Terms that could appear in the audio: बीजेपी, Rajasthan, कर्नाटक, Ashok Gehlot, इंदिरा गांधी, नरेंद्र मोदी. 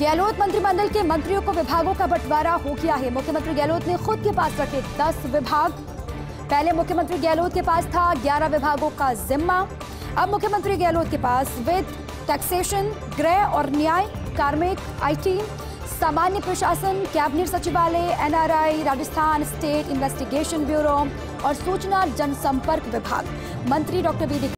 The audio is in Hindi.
गहलोत मंत्रिमंडल के मंत्रियों को विभागों का बंटवारा हो गया है। मुख्यमंत्री गहलोत ने खुद के पास रखे 10 विभाग। पहले मुख्यमंत्री गहलोत के पास था 11 विभागों का जिम्मा। अब मुख्यमंत्री गहलोत के पास वित्त, टैक्सेशन, गृह और न्याय, कार्मिक, आईटी, सामान्य प्रशासन, कैबिनेट सचिवालय, NRI, Rajasthan state investigation bureau और सूचना जनसंपर्क विभाग। मंत्री डॉक्टर बी